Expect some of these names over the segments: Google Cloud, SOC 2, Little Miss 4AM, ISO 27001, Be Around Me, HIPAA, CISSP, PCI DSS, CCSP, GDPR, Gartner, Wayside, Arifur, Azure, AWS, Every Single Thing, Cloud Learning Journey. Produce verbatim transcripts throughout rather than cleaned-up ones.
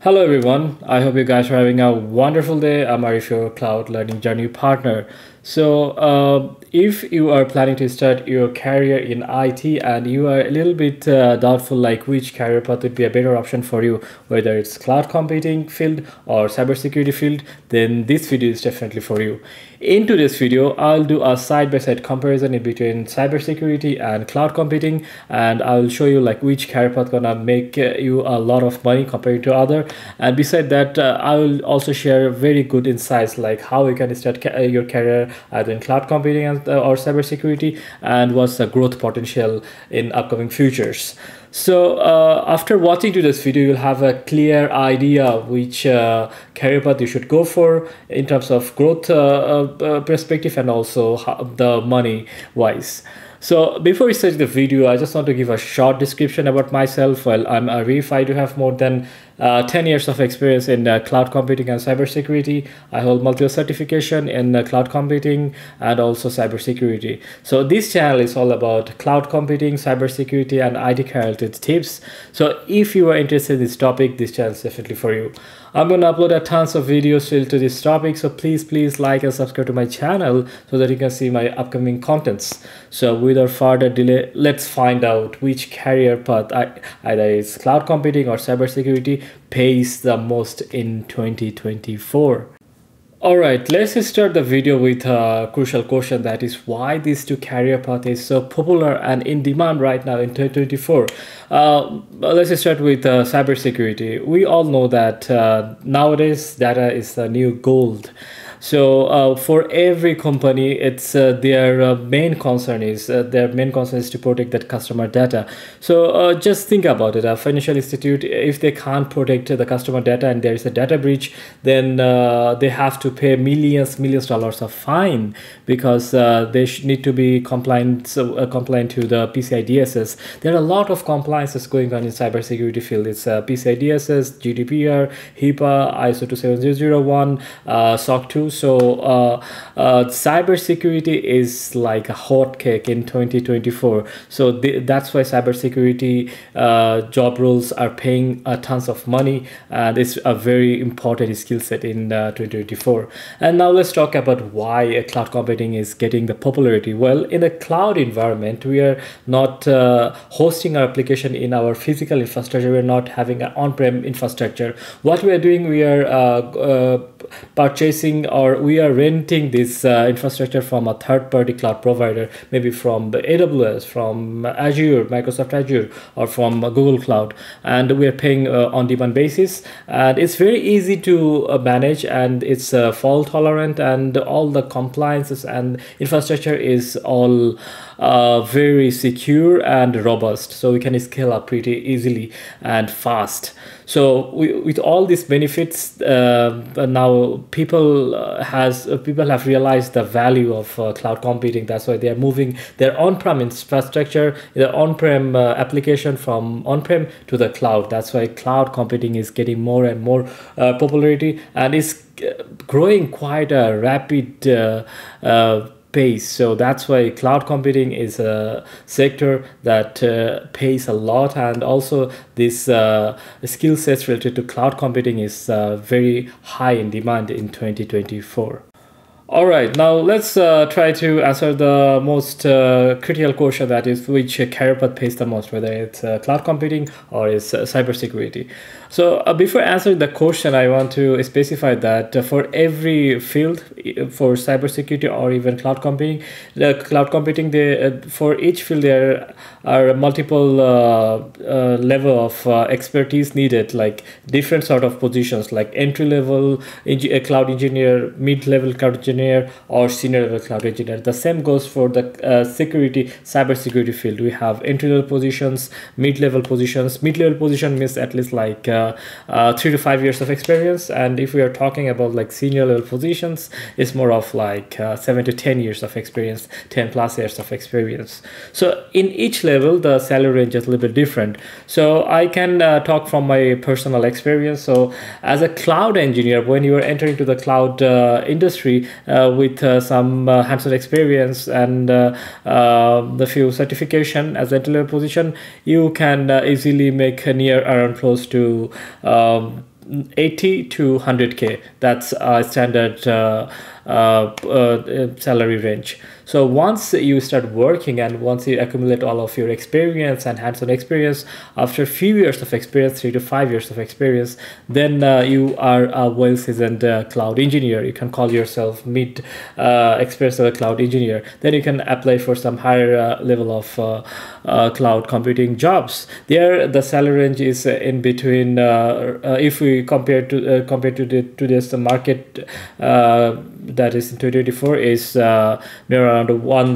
Hello everyone, I hope you guys are having a wonderful day. I'm Arifur, Cloud Learning Journey partner. So uh, if you are planning to start your career in I T and you are a little bit uh, doubtful like which career path would be a better option for you, whether it's cloud computing field or cybersecurity field, then this video is definitely for you. In today's video, I'll do a side-by-side comparison in between cybersecurity and cloud computing, and I'll show you like which career path gonna make you a lot of money compared to other. And beside that, uh, I will also share very good insights like how you can start ca your career either in cloud computing and, uh, or cybersecurity, and what's the growth potential in upcoming futures. So uh, after watching today's video, you'll have a clear idea which uh, career path you should go for in terms of growth uh, uh, perspective and also how the money wise. So before we start the video, I just want to give a short description about myself. Well, I'm Arif. I do have more than uh, ten years of experience in uh, cloud computing and cybersecurity. I hold multiple certification in uh, cloud computing and also cybersecurity. So this channel is all about cloud computing, cybersecurity, and I T related tips. So if you are interested in this topic, this channel is definitely for you. I'm going to upload a tons of videos related to this topic. So please, please like and subscribe to my channel so that you can see my upcoming contents. So we Without further delay, let's find out which career path, either it's cloud computing or cybersecurity, pays the most in twenty twenty-four. All right, let's start the video with a crucial question, that is why these two career paths is so popular and in demand right now in twenty twenty-four. Uh, let's start with uh, cybersecurity. We all know that uh, nowadays data is the new gold. So uh, for every company, it's uh, their uh, main concern is uh, their main concern is to protect that customer data. So uh, just think about it. A financial institute, if they can't protect the customer data and there is a data breach, then uh, they have to pay millions, millions of dollars of fine because uh, they need to be compliant, uh, compliant to the P C I D S S. There are a lot of compliances going on in cybersecurity field. It's uh, P C I D S S, G D P R, HIPAA, I S O two seven zero zero one, uh, SOC two. So uh, uh, cybersecurity is like a hot cake in twenty twenty-four. So th that's why cybersecurity uh, job roles are paying uh, tons of money, and it's a very important skill set in uh, twenty twenty-four. And now let's talk about why uh, cloud computing is getting the popularity. Well, in a cloud environment, we are not uh, hosting our application in our physical infrastructure. We're not having an on-prem infrastructure. What we are doing, we are uh, uh, purchasing or we are renting this uh, infrastructure from a third-party cloud provider, maybe from A W S, from Azure, Microsoft Azure, or from uh, Google Cloud, and we are paying uh, on-demand basis. And it's very easy to uh, manage, and it's uh, fault-tolerant, and all the compliances and infrastructure is all uh, very secure and robust. So we can scale up pretty easily and fast. So we, with all these benefits, uh, now people has uh, people have realized the value of uh, cloud computing. That's why they are moving their on-prem infrastructure, their on-prem uh, application from on-prem to the cloud. That's why cloud computing is getting more and more uh, popularity, and is growing quite a rapid uh, uh, pace. So that's why cloud computing is a sector that uh, pays a lot, and also this uh, skill sets related to cloud computing is uh, very high in demand in twenty twenty-four. All right, now let's uh, try to answer the most uh, critical question, that is which career path pays the most, whether it's uh, cloud computing or it's uh, cybersecurity. So uh, before answering the question, I want to specify that uh, for every field, for cybersecurity or even cloud computing, the cloud computing, they, uh, for each field there are multiple uh, uh, level of uh, expertise needed, like different sort of positions, like entry level eng cloud engineer, mid level cloud engineer, or senior level cloud engineer. The same goes for the uh, security, cybersecurity field. We have entry level positions, mid level positions. Mid level position means at least like uh, uh, three to five years of experience, and if we are talking about like senior level positions, it's more of like uh, seven to ten years of experience, ten plus years of experience. So in each level, the salary range is a little bit different. So I can uh, talk from my personal experience. So as a cloud engineer, when you are entering to the cloud uh, industry, Uh, with uh, some uh, hands-on experience and uh, uh, the few certification as entry level position, you can uh, easily make near around close to um, eighty to one hundred K. That's our standard uh, uh, uh, salary range. So once you start working and once you accumulate all of your experience and hands-on experience, after a few years of experience, three to five years of experience, then uh, you are a well-seasoned uh, cloud engineer. You can call yourself mid uh, experience of a cloud engineer. Then you can apply for some higher uh, level of uh, uh, cloud computing jobs. There, the salary range is in between. Uh, uh, if we compare to uh, compare to the to this the market uh, that is in twenty twenty-four is uh, near around one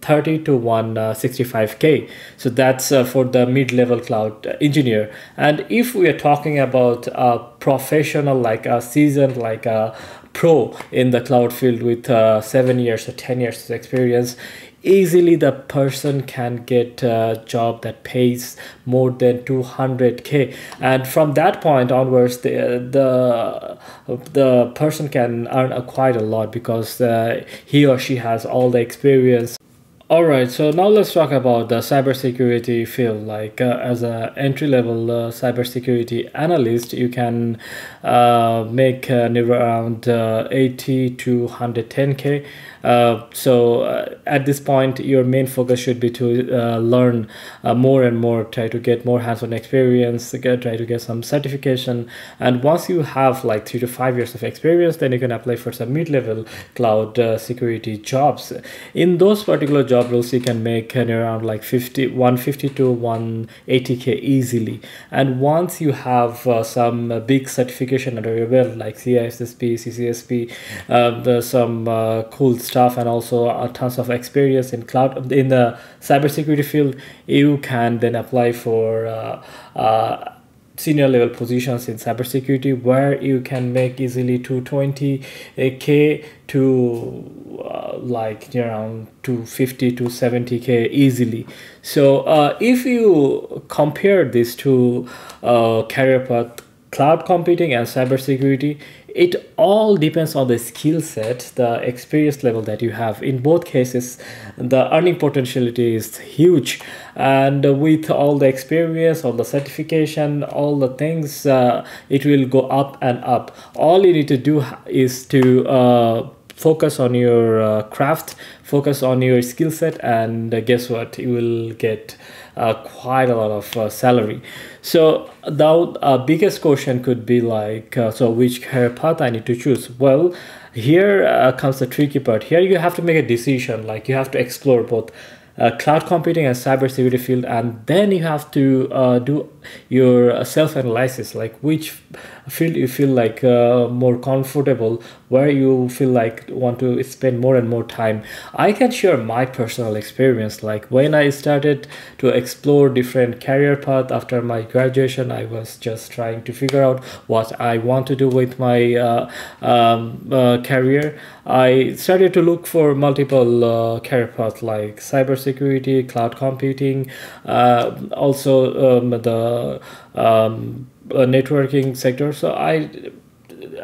thirty to one sixty-five K. So that's uh, for the mid-level cloud engineer. And if we are talking about a professional, like a seasoned, like a pro in the cloud field with uh, seven years or ten years of experience, easily the person can get a job that pays more than two hundred K, and from that point onwards the the the person can earn a quite a lot because uh, he or she has all the experience. All right, so now let's talk about the cybersecurity field. Like uh, as an entry-level uh, cybersecurity analyst, you can uh, make uh, near around uh, eighty to one ten K. Uh, so uh, at this point, your main focus should be to uh, learn uh, more and more, try to get more hands-on experience, get, try to get some certification. And once you have like three to five years of experience, then you can apply for some mid-level cloud uh, security jobs. In those particular jobs, job roles you can make around like one fifty to one eighty K easily. And once you have uh, some big certification under your belt, like C I S S P, C C S P, uh, there's some uh, cool stuff, and also uh, tons of experience in cloud in the cybersecurity field, you can then apply for uh, uh, senior level positions in cybersecurity, where you can make easily two twenty K to uh, like around two fifty to seventy K easily. So uh, if you compare these two uh, career path, cloud computing and cybersecurity, it all depends on the skill set, the experience level that you have. In both cases, the earning potentiality is huge, and with all the experience, all the certification, all the things, uh, it will go up and up. All you need to do is to uh, focus on your uh, craft, focus on your skill set, and uh, guess what, you will get uh, quite a lot of uh, salary. So the uh, biggest question could be like, uh, so which career path I need to choose? Well, here uh, comes the tricky part. Here you have to make a decision, like you have to explore both Uh, cloud computing and cybersecurity field, and then you have to uh, do your self-analysis, like which field you feel like uh, more comfortable, where you feel like want to spend more and more time. I can share my personal experience. Like when I started to explore different career path after my graduation, I was just trying to figure out what I want to do with my uh, um, uh, career. I started to look for multiple uh, career paths like cyber security, cloud computing, uh, also um, the um, networking sector. So I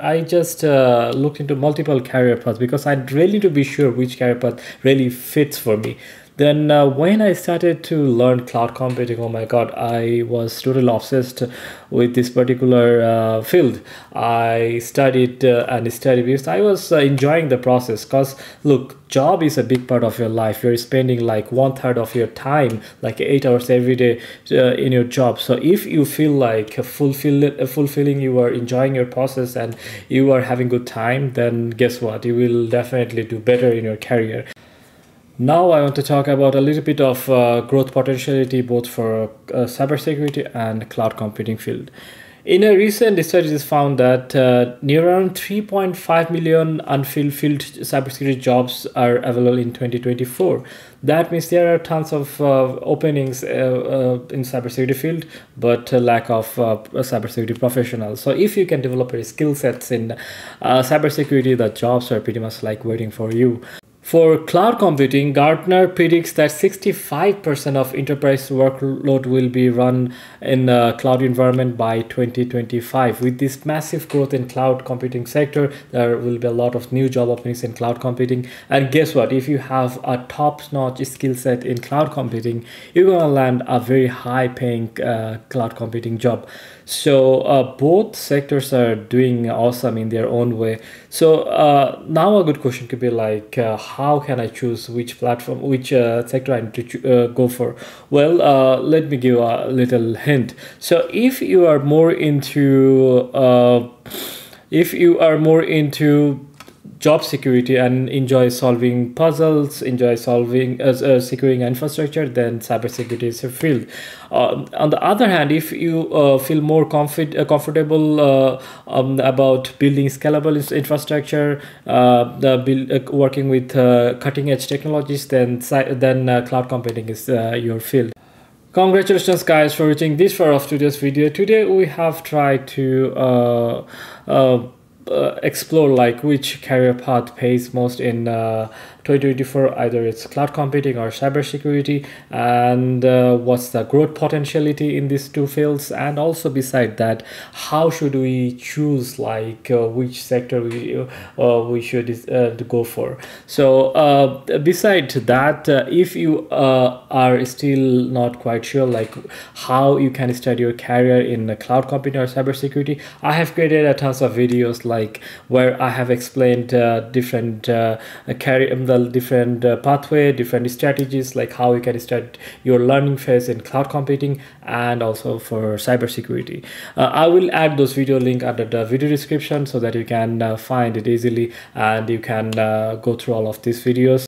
I just uh, looked into multiple career paths because I'd really to be sure which career path really fits for me. Then uh, when I started to learn cloud computing, oh my god, I was totally obsessed with this particular uh, field. I studied uh, and studied because I was uh, enjoying the process, because look, job is a big part of your life. You're spending like one third of your time, like eight hours every day uh, in your job. So if you feel like fulfill, fulfilling, you are enjoying your process and you are having good time, then guess what, you will definitely do better in your career. Now I want to talk about a little bit of uh, growth potentiality both for uh, cybersecurity and cloud computing field. In a recent study, it is found that uh, near around three point five million unfulfilled cybersecurity jobs are available in twenty twenty-four. That means there are tons of uh, openings uh, uh, in cybersecurity field, but a lack of uh, cybersecurity professionals. So if you can develop your skill sets in uh, cybersecurity, the jobs are pretty much like waiting for you. For cloud computing, Gartner predicts that sixty-five percent of enterprise workload will be run in a cloud environment by twenty twenty-five. With this massive growth in cloud computing sector, there will be a lot of new job openings in cloud computing. And guess what? If you have a top-notch skill set in cloud computing, you're going to land a very high-paying uh, cloud computing job. So uh, both sectors are doing awesome in their own way. So uh, now a good question could be like, uh, how can I choose which platform, which uh, sector I need to uh, go for? Well, uh, let me give a little hint. So if you are more into, uh, if you are more into job security and enjoy solving puzzles, enjoy solving as uh, uh, securing infrastructure, then cybersecurity is your field. Uh, on the other hand, if you uh, feel more comfort uh, comfortable uh, um, about building scalable infrastructure, uh, the build, uh, working with uh, cutting edge technologies, then then uh, cloud computing is uh, your field. Congratulations guys for reaching this far of today's video. Today we have tried to uh, uh, Uh, explore like which career path pays most in uh, twenty twenty-four, either it's cloud computing or cybersecurity, and uh, what's the growth potentiality in these two fields, and also beside that, how should we choose like uh, which sector we uh, we should uh, go for. So uh, beside that, uh, if you uh, are still not quite sure like how you can start your career in cloud computing or cybersecurity, I have created a tons of videos like Like where I have explained uh, different uh, carry um, the different uh, pathway, different strategies, like how you can start your learning phase in cloud computing and also for cybersecurity. Uh, I will add those video link under the video description so that you can uh, find it easily and you can uh, go through all of these videos.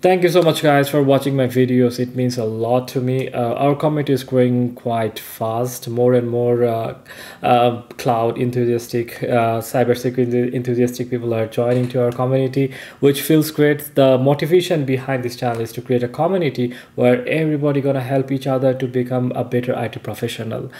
Thank you so much guys for watching my videos. It means a lot to me. Uh, our community is growing quite fast. More and more uh, uh, cloud enthusiastic, uh, cybersecurity enthusiastic people are joining to our community, which feels great. The motivation behind this channel is to create a community where everybody gonna help each other to become a better I T professional.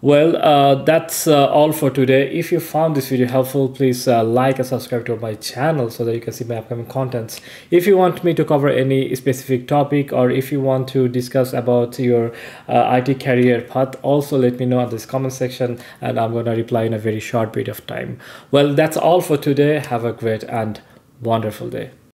Well, uh, that's uh, all for today. If you found this video helpful, please uh, like and subscribe to my channel so that you can see my upcoming contents. If you want me to cover any specific topic, or if you want to discuss about your uh, I T career path, also let me know in this comment section and I'm going to reply in a very short period of time. Well, that's all for today. Have a great and wonderful day.